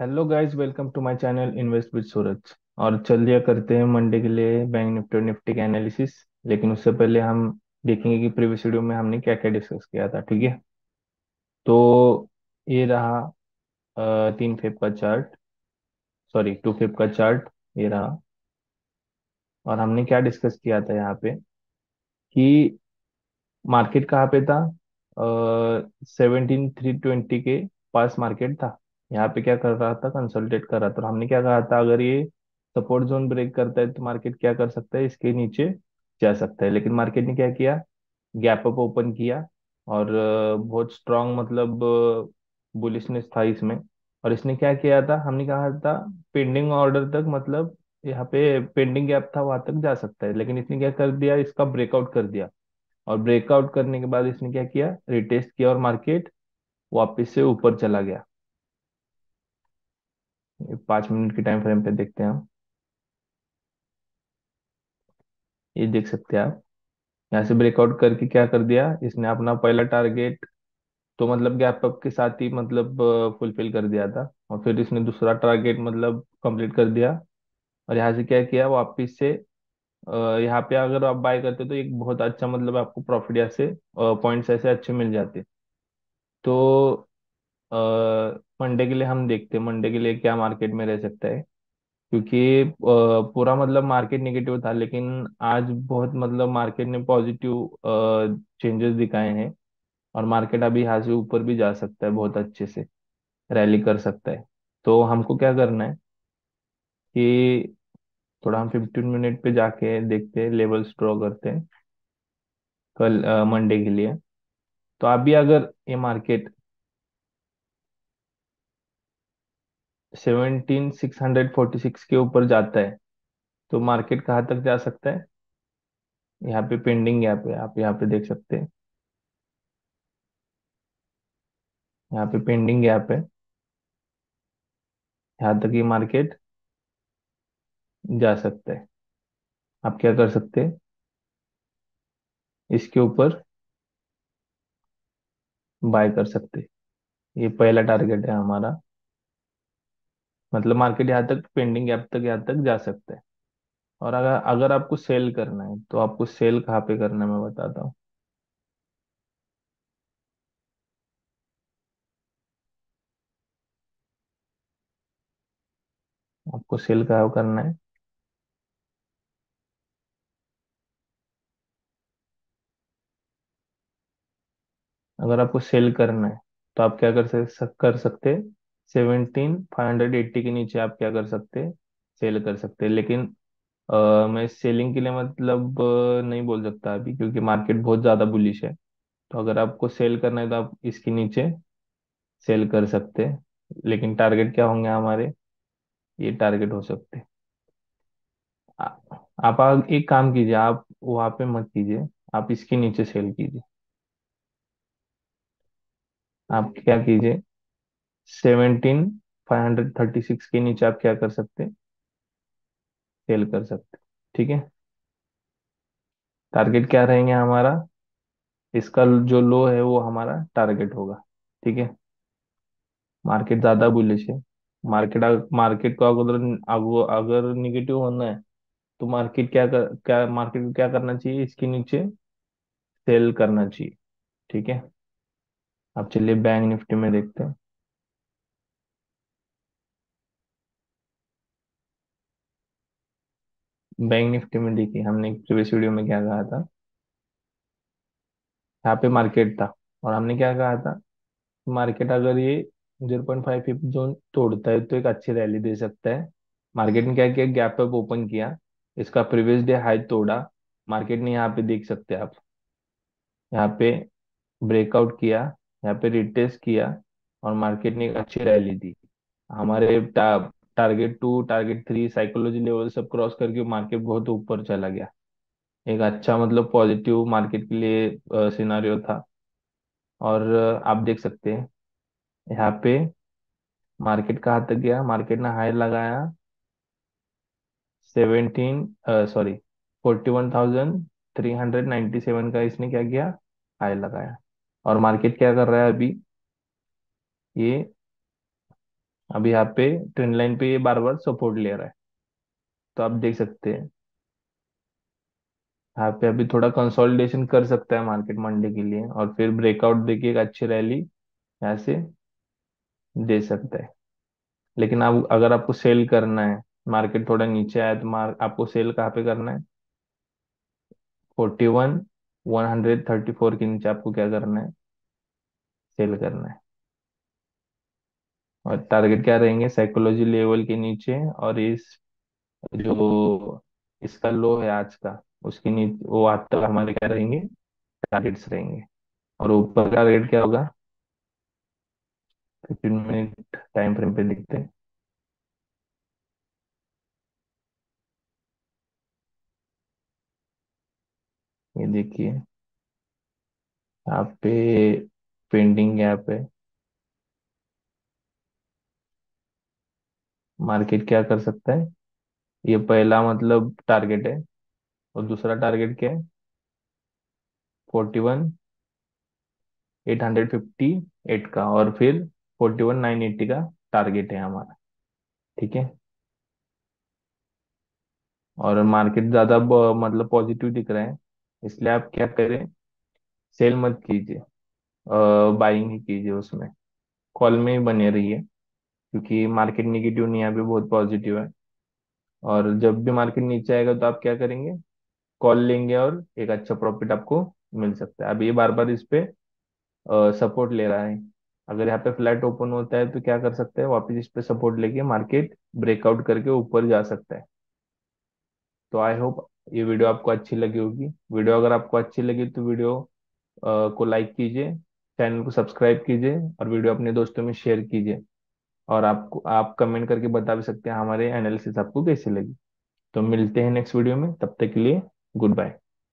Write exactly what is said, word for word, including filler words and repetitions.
Hello guys, welcome to my channel invest with Suraj. और चल दिया करते हैं मंडे के लिए बैंक निफ्टी और निफ्टी का एनालिसिस। लेकिन उससे पहले हम देखेंगे कि प्रीवियस वीडियो में हमने क्या क्या डिस्कस किया था। ठीक है, तो ये रहा आ, तीन फेब का चार्ट, सॉरी टू फेब का चार्ट ये रहा। और हमने क्या डिस्कस किया था यहाँ पे कि मार्केट कहाँ पे था, सेवनटीन थ्री ट्वेंटी के पास मार्केट था। यहाँ पे क्या कर रहा था, कंसोलिडेट कर रहा था। और हमने क्या कहा था, अगर ये सपोर्ट जोन ब्रेक करता है तो मार्केट क्या कर सकता है, इसके नीचे जा सकता है। लेकिन मार्केट ने क्या किया, गैप अप ओपन किया और बहुत स्ट्रांग मतलब बुलिशनेस था इसमें। और इसने क्या किया था, हमने कहा था पेंडिंग ऑर्डर तक, मतलब यहाँ पे पेंडिंग गैप था वहां तक जा सकता है। लेकिन इसने क्या कर दिया, इसका ब्रेकआउट कर दिया। और ब्रेकआउट करने के बाद इसने क्या किया, रिटेस्ट किया और मार्केट वापिस से ऊपर चला गया। पांच मिनट के टाइम फ्रेम पे देखते हैं हम, ये देख सकते हैं आप। यहाँ से ब्रेकआउट करके क्या कर दिया इसने, अपना पहला टारगेट तो मतलब गैप अप के साथ ही मतलब फुलफिल कर दिया था। और फिर इसने दूसरा टारगेट मतलब कंप्लीट कर दिया। और यहाँ से क्या किया, वापिस से यहाँ पे अगर आप बाय करते तो एक बहुत अच्छा मतलब आपको प्रॉफिट यहाँ से पॉइंट्स ऐसे अच्छे मिल जाते। तो मंडे के लिए हम देखते हैं मंडे के लिए क्या मार्केट में रह सकता है, क्योंकि पूरा मतलब मार्केट नेगेटिव था। लेकिन आज बहुत मतलब मार्केट ने पॉजिटिव चेंजेस दिखाए हैं और मार्केट अभी यहाँ से ऊपर भी जा सकता है, बहुत अच्छे से रैली कर सकता है। तो हमको क्या करना है कि थोड़ा हम फिफ्टीन मिनट पे जाके देखते हैं, लेवल्स ड्रॉ करते हैं कल मंडे के लिए। तो अभी अगर ये market seventeen six hundred forty six के ऊपर जाता है तो मार्केट कहाँ तक जा सकता है, यहाँ पे पेंडिंग यहाँ पे आप यहाँ पे देख सकते हैं, यहाँ पे पेंडिंग यहाँ पे यहाँ तक ये मार्केट जा सकता है। आप क्या कर सकते हैं, इसके ऊपर बाय कर सकते हैं। ये पहला टारगेट है हमारा, मतलब मार्केट यहाँ तक पेंडिंग गैप तक यहाँ तक जा सकता है। और अगर अगर आपको सेल करना है तो आपको सेल कहाँ पे करना है मैं बताता हूँ। आपको सेल कहाँ करना है, अगर आपको सेल करना है तो आप क्या कर सक, कर सकते हैं, सेवनटीन फाइव हंड्रेड एट्टी के नीचे आप क्या कर सकते हैं, सेल कर सकते हैं। लेकिन आ, मैं सेलिंग के लिए मतलब नहीं बोल सकता अभी, क्योंकि मार्केट बहुत ज़्यादा बुलिश है। तो अगर आपको सेल करना है तो आप इसके नीचे सेल कर सकते हैं। लेकिन टारगेट क्या होंगे हमारे, ये टारगेट हो सकते हैं। आप आग, एक काम कीजिए, आप वहाँ पे मत कीजिए, आप इसके नीचे सेल कीजिए। आप क्या कीजिए, seventeen five hundred thirty six के नीचे आप क्या कर सकते हैं, सेल कर सकते। ठीक है, टारगेट क्या रहेंगे हमारा, इसका जो लो है वो हमारा टारगेट होगा। ठीक है, मार्केट ज्यादा बुलिश है, मार्केट मार्केट को अगर अगर निगेटिव होना है तो मार्केट क्या कर, क्या मार्केट को क्या करना चाहिए, इसके नीचे सेल करना चाहिए। ठीक है, आप चलिए बैंक निफ्टी में देखते हैं। बैंक निफ्टी में देखिए, हमने प्रीवियस वीडियो में क्या कहा था, यहाँ पे मार्केट था। और हमने क्या कहा था, मार्केट अगर ये zero point five fifth zone तोड़ता है तो एक अच्छी रैली दे सकता है। मार्केट ने क्या किया, गैप अप ओपन किया, इसका प्रीवियस डे हाई तोड़ा। मार्केट ने यहाँ पे देख सकते हैं आप, यहाँ पे ब्रेकआउट किया, यहाँ पे रिटेस्ट किया और मार्केट ने एक अच्छी रैली दी। हमारे target two target three psychology level सब क्रॉस करके मार्केट बहुत ऊपर चला गया। एक अच्छा मतलब पॉजिटिव मार्केट के लिए सिनारियो था। और आप देख सकते हैं यहाँ पे मार्केट कहाँ तक गया, मार्केट ने हाई लगाया seventeen sorry forty one thousand three hundred ninety seven का इसने क्या किया, हाई लगाया। और मार्केट क्या कर रहा है अभी, ये अब यहाँ पे ट्रेंड लाइन पे ये बार बार सपोर्ट ले रहा है, तो आप देख सकते हैं यहाँ पे अभी थोड़ा कंसोलिडेशन कर सकता है मार्केट मंडे के लिए, और फिर ब्रेकआउट देके एक अच्छी रैली यहाँ से दे सकता है। लेकिन आप अगर आपको सेल करना है, मार्केट थोड़ा नीचे आया तो मार्क आपको सेल कहाँ पे करना है, इकतालीस एक सौ चौंतीस के नीचे आपको क्या करना है, सेल करना है। और टारगेट क्या रहेंगे, साइकोलॉजी लेवल के नीचे और इस जो इसका लो है आज का उसके नीचे, वो आज तक हमारे क्या रहेंगे, टारगेट्स रहेंगे। और ऊपर टारगेट क्या होगा, फिफ्टीन मिनट टाइम फ्रेम पे देखते हैं। ये देखिए यहाँ पे पेंडिंग गैप है, मार्केट क्या कर सकता है, ये पहला मतलब टारगेट है और दूसरा टारगेट क्या है, इकतालीस हज़ार आठ सौ अट्ठावन का और फिर इकतालीस हज़ार नौ सौ अस्सी का टारगेट है हमारा, ठीक है। और मार्केट ज्यादा मतलब पॉजिटिव दिख रहा है, इसलिए आप क्या करें, सेल मत कीजिए, बाइंग ही कीजिए, उसमें कॉल में ही बने रहिए, क्योंकि मार्केट नेगेटिव नहीं है अभी, बहुत पॉजिटिव है। और जब भी मार्केट नीचे आएगा तो आप क्या करेंगे, कॉल लेंगे और एक अच्छा प्रॉफिट आपको मिल सकता है। अब ये बार बार इस पे सपोर्ट ले रहा है, अगर यहाँ पे फ्लैट ओपन होता है तो क्या कर सकते हैं, वापस इस पे सपोर्ट लेके मार्केट ब्रेकआउट करके ऊपर जा सकता है। तो आई होप ये वीडियो आपको अच्छी लगी होगी। वीडियो अगर आपको अच्छी लगी तो वीडियो आ, को लाइक कीजिए, चैनल को सब्सक्राइब कीजिए और वीडियो अपने दोस्तों में शेयर कीजिए। और आपको आप कमेंट करके बता भी सकते हैं हमारे एनालिसिस आपको कैसे लगी। तो मिलते हैं नेक्स्ट वीडियो में, तब तक के लिए गुड बाय।